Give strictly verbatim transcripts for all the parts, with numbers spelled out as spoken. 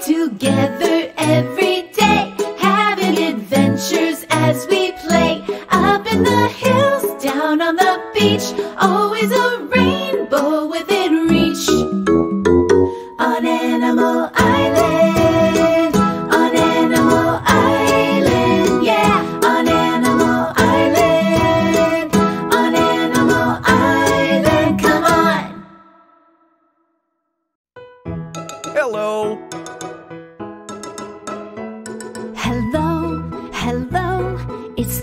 play together every day, having adventures as we play. Up in the hills, down on the beach, always a rainbow within reach. On Animal Island, on Animal Island, yeah. On Animal Island, on Animal Island, come on. Hello. Hello, hello, it's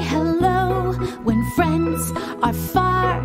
hello. When friends are far,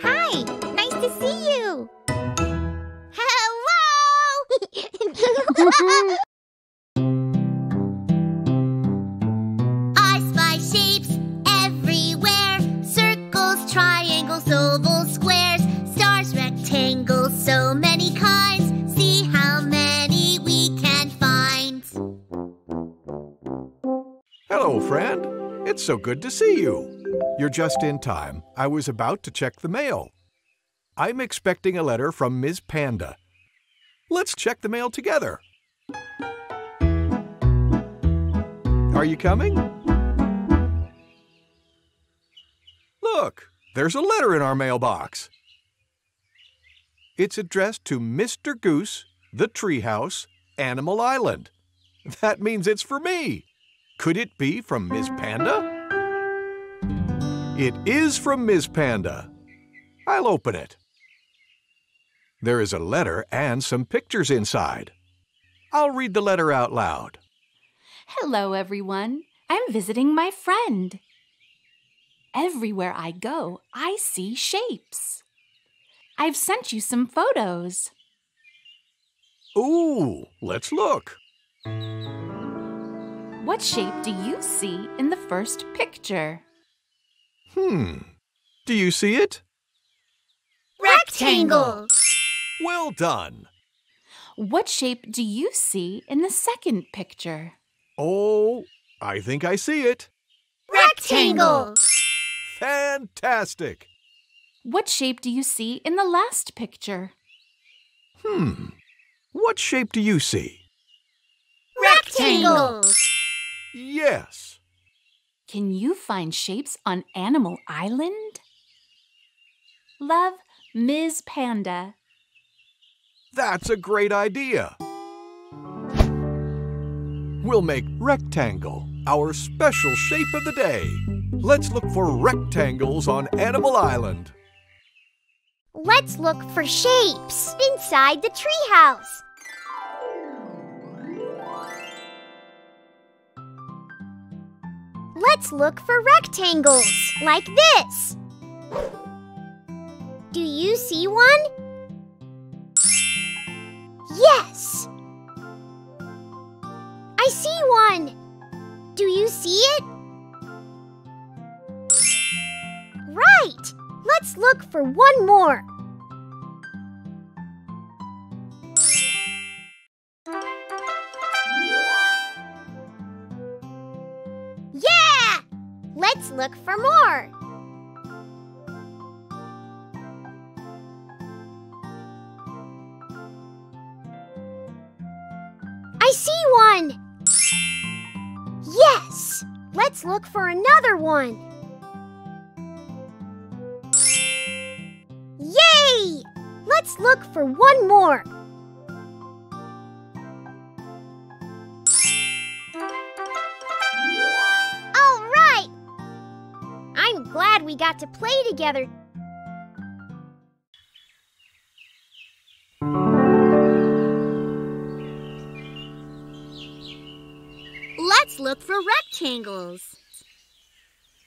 Hi. Nice to see you. Hello. I spy shapes everywhere. Circles, triangles, ovals, squares, stars, rectangles, so many kinds. See how many we can find. Hello, friend. It's so good to see you. You're just in time. I was about to check the mail. I'm expecting a letter from Miz Panda. Let's check the mail together. Are you coming? Look, there's a letter in our mailbox. It's addressed to Mister Goose, the Treehouse, Animal Island. That means it's for me. Could it be from Miz Panda? It is from Miz Panda. I'll open it. There is a letter and some pictures inside. I'll read the letter out loud. Hello, everyone. I'm visiting my friend. Everywhere I go, I see shapes. I've sent you some photos. Ooh, let's look. What shape do you see in the first picture? Hmm. Do you see it? Rectangle! Well done! What shape do you see in the second picture? Oh, I think I see it. Rectangle! Fantastic! What shape do you see in the last picture? Hmm. What shape do you see? Rectangle! Yes. Can you find shapes on Animal Island? Love, Miz Panda. That's a great idea. We'll make rectangle our special shape of the day. Let's look for rectangles on Animal Island. Let's look for shapes inside the treehouse. Let's look for rectangles, like this. Do you see one? Yes! I see one! Do you see it? Right! Let's look for one more. Let's look for more. I see one. Yes. Let's look for another one. Yay! Let's look for one more. glad we got to play together. Let's look for rectangles.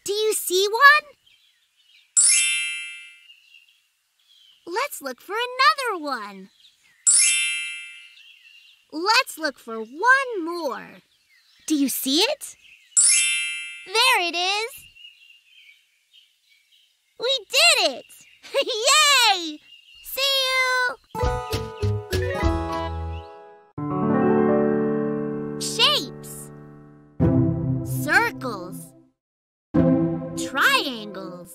Do you see one? Let's look for another one. Let's look for one more. Do you see it? There it is! We did it! Yay! See you! Shapes. Circles. Triangles.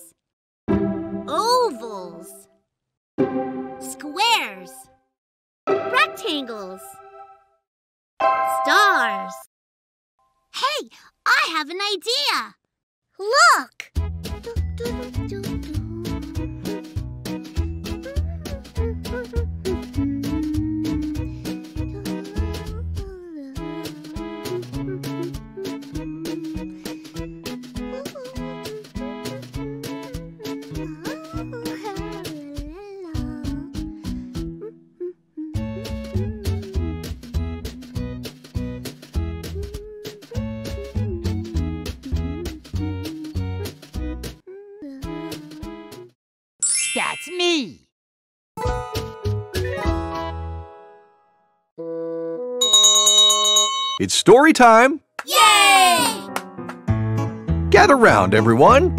Ovals. Squares. Rectangles. Stars. Hey, I have an idea. Look! That's me! It's story time! Yay! Gather round, everyone!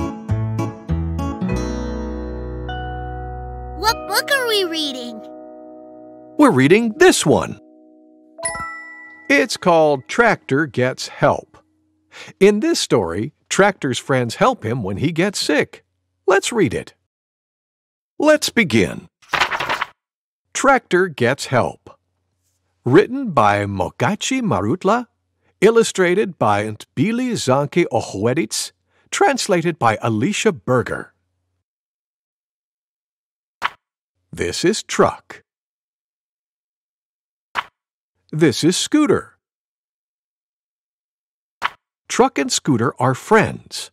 What book are we reading? We're reading this one. It's called Tractor Gets Help. In this story, Tractor's friends help him when he gets sick. Let's read it. Let's begin. Tractor Gets Help. Written by Mokachi Marutla. Illustrated by Tbilizanki Ohweditz. Translated by Alicia Berger. This is truck. This is scooter. Truck and scooter are friends.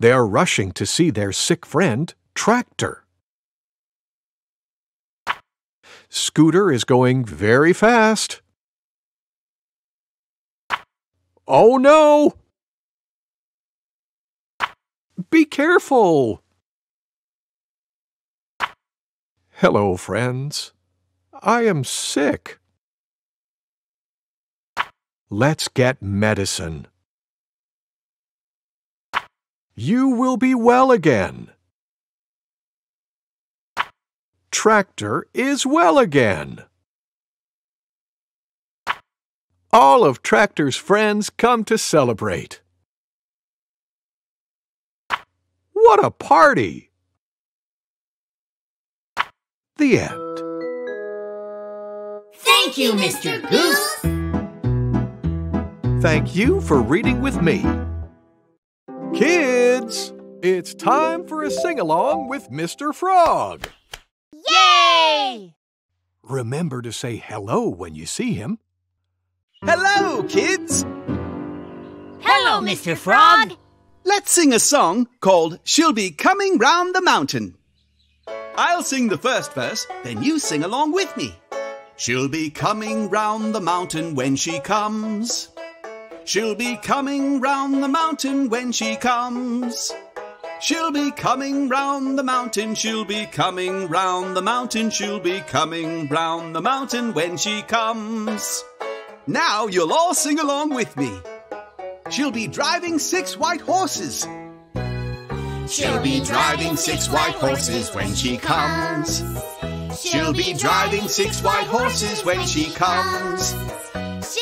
They are rushing to see their sick friend, Tractor. Scooter is going very fast. Oh no! Be careful! Hello, friends. I am sick. Let's get medicine. You will be well again. Tractor is well again. All of Tractor's friends come to celebrate. What a party! The end. Thank you, Mister Goose. Thank you for reading with me. Kids, it's time for a sing-along with Mister Frog. Yay! Remember to say hello when you see him. Hello, kids! Hello, Mister Frog! Let's sing a song called Shell Be Coming Round the Mountain. I'll sing the first verse, then you sing along with me. She'll be coming round the mountain when she comes. She'll be coming round the mountain when she comes. She'll be coming round the mountain, she'll be coming round the mountain, she'll be coming round the mountain when she comes. Now you'll all sing along with me. She'll be driving six white horses. She'll be driving six white horses when she comes. She'll be driving six white horses when she comes.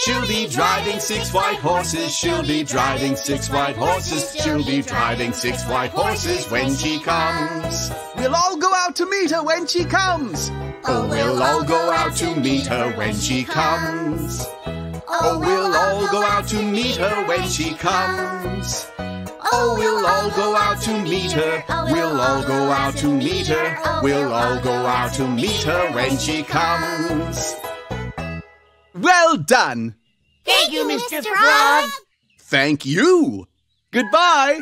She'll be driving six white horses, she'll be driving six white horses, she'll be driving six white horses when she comes. We'll all go out to meet her when she comes. Oh, we'll all go out to meet her when she comes. Oh, we'll all go out to meet her when she comes. Oh, we'll all go out to meet her. We'll all go out to meet her. We'll all go out to meet her when she comes. Well done! Thank you, Mister Frog! Thank you! Goodbye!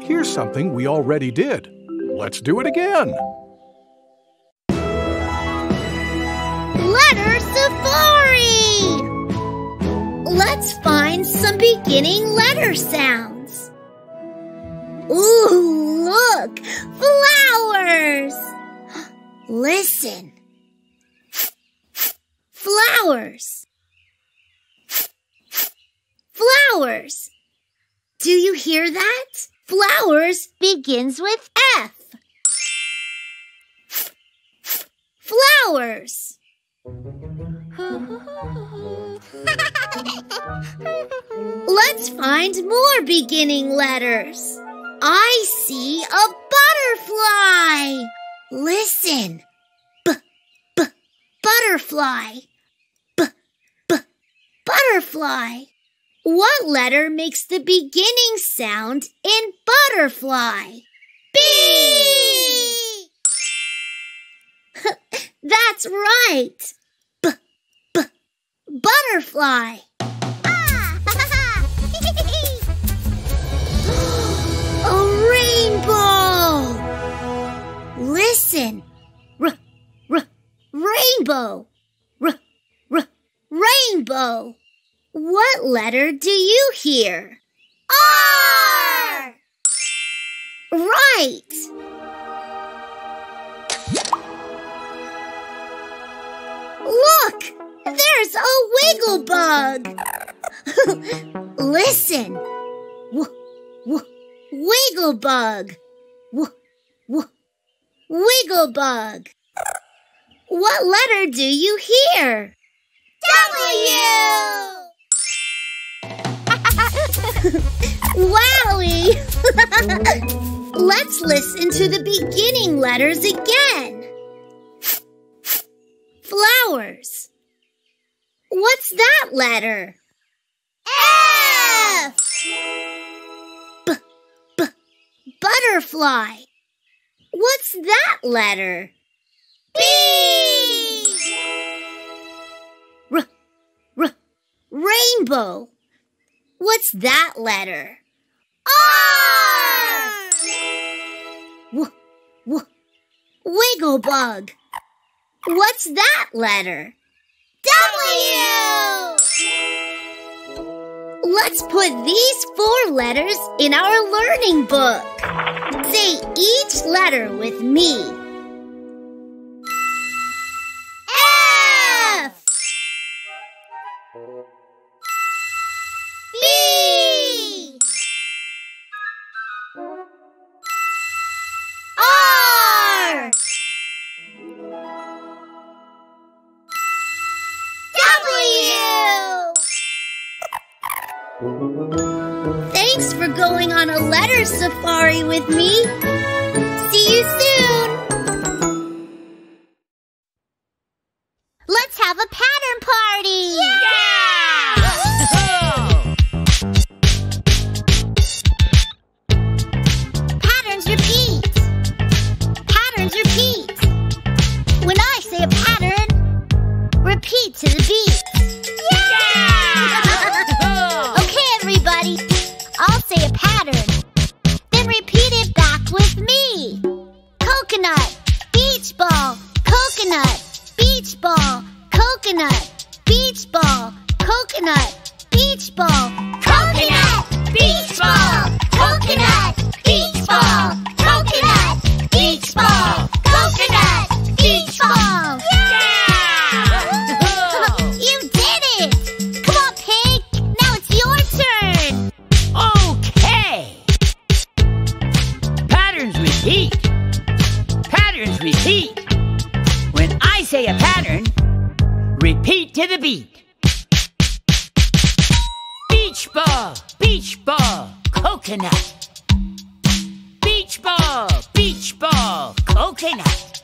Here's something we already did. Let's do it again. Letter Safari! Let's find some beginning letter sounds. Ooh, look! Flowers! Listen. Flowers. Flowers. Do you hear that? Flowers begins with F. Flowers. Let's find more beginning letters. I see a butterfly. Listen. B-b-butterfly. Butterfly. What letter makes the beginning sound in butterfly? B! That's right. B-b-butterfly. Ah! A rainbow! Listen. R-r-rainbow. R-r-rainbow. What letter do you hear? R! Right! Look! There's a wiggle bug! Listen! W-w-wiggle bug! W-w-wiggle bug! What letter do you hear? W! Wowie! Let's listen to the beginning letters again. Flowers. What's that letter? F! B-b-butterfly. What's that letter? B! R-r-rainbow. What's that letter? R! W-w-wigglebug. What's that letter? W! Let's put these four letters in our learning book. Say each letter with me. Thanks for going on a letter safari with me. See you soon. Let's have a pattern party. Yeah! Patterns repeat. Patterns repeat. When I say a pattern, repeat to the beat. Say a pattern, then repeat it back with me. Coconut, beach ball, coconut, beach ball, coconut, beach ball, coconut, beach ball, coconut, beach ball, coconut, beach ball, coconut, beach ball, coconut, beach ball. Repeat. Patterns repeat. When I say a pattern, repeat to the beat. Beach ball, beach ball, coconut. Beach ball, beach ball, coconut.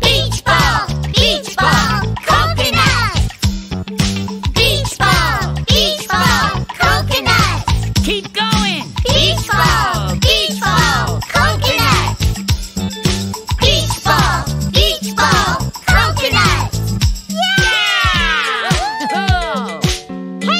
Beach ball, beach ball, coconut. Beach ball, beach ball, coconut. Keep going. Beach ball, beach ball. Coconut! Beach ball! Beach ball! Coconut! Yeah! Yeah! Hey,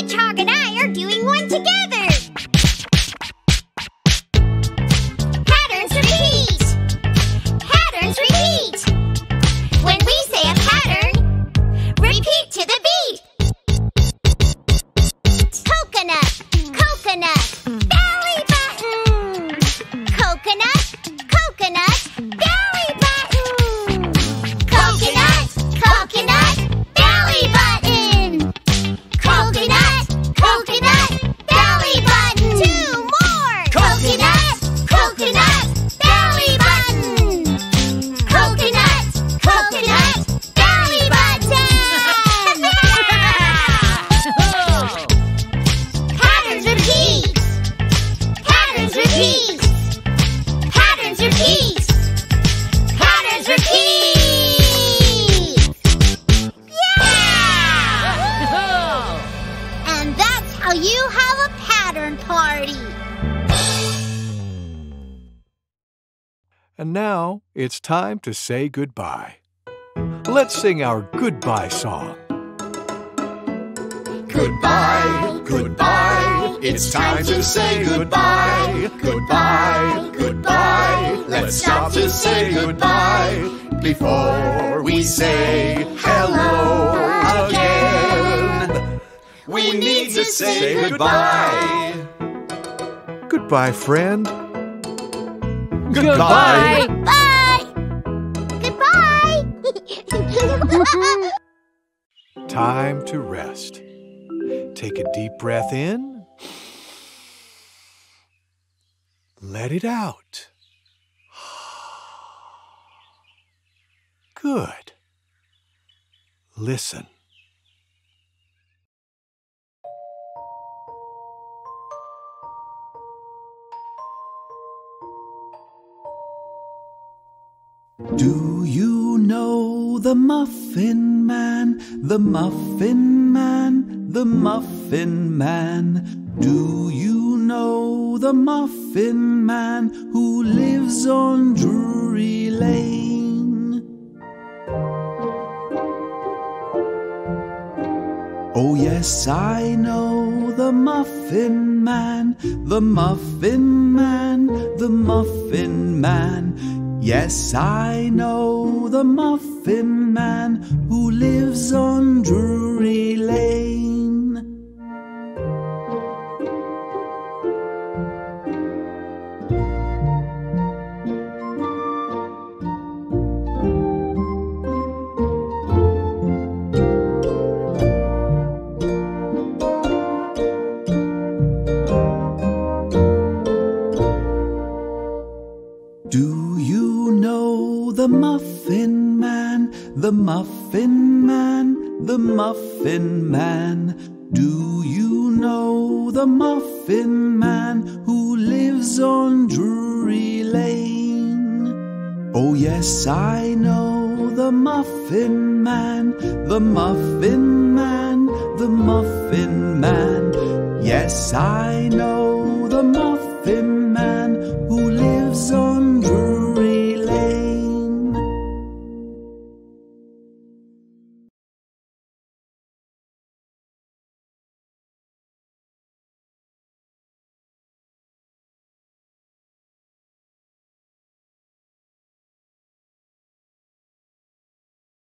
party. And now it's time to say goodbye. Let's sing our goodbye song. Goodbye, goodbye, it's time to say goodbye. Goodbye, goodbye, let's stop to say goodbye before we say hello again. We need to say goodbye. Goodbye, friend. Goodbye. Goodbye. Goodbye. Time to rest. Take a deep breath in. Let it out. Good. Listen. Do you know the Muffin Man? The Muffin Man, the Muffin Man. Do you know the Muffin Man who lives on Drury Lane? Oh yes, I know the Muffin Man, the Muffin Man, the Muffin Man. Yes, I know the Muffin Man who lives on Drury Lane. The Muffin Man, the Muffin Man. Do you know the Muffin Man who lives on Drury Lane? Oh yes, I know the Muffin Man, the Muffin Man, the Muffin Man. Yes, I know the Muffin Man.